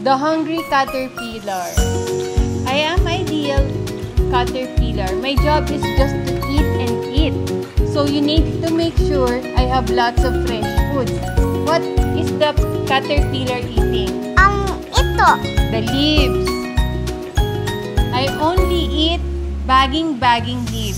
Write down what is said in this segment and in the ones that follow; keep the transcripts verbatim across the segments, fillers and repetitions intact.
The Hungry Caterpillar. I am ideal caterpillar. My job is just to eat and eat. So you need to make sure I have lots of fresh foods. What is the caterpillar eating? Um, ito. The leaves. I only eat bagging bagging leaves.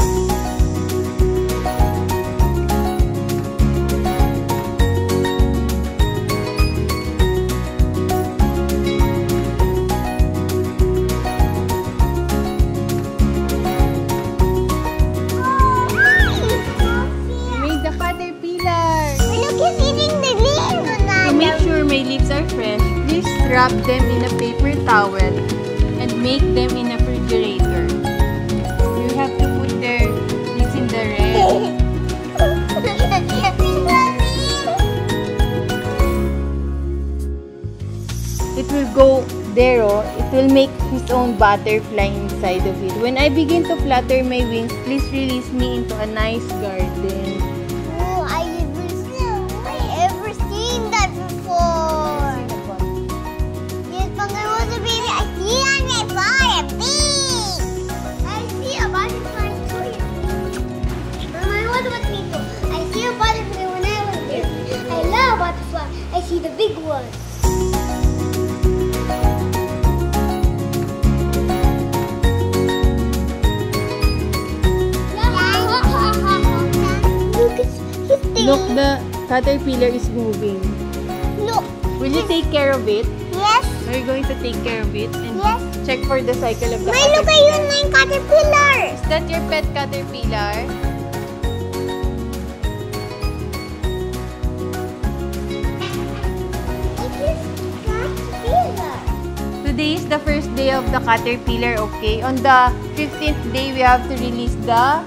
Wrap them in a paper towel and make them in a refrigerator. You have to put their leaves in the red. It will go there. Oh. It will make his own butterfly inside of it. When I begin to flutter my wings, please release me into a nice garden. I see the big one. Look, the caterpillar is moving. Look. Will you take care of it? Yes. Are you going to take care of it? And yes. Check for the cycle of the caterpillar. Look at you, nine caterpillar. Is that your pet caterpillar? Today is the first day of the caterpillar, okay? On the fifteenth day, we have to release the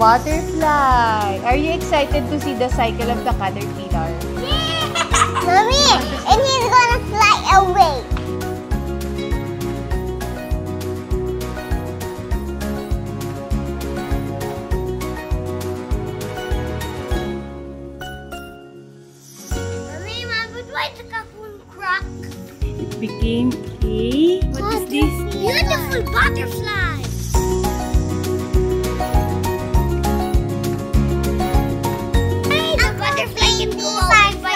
butterfly. Are you excited to see the cycle of the caterpillar? Yeah! Mommy, and he's gonna fly away. Mommy, Mom, but why the cocoon crack? It became a... What is this? Beautiful butterfly! A butterfly can go outside by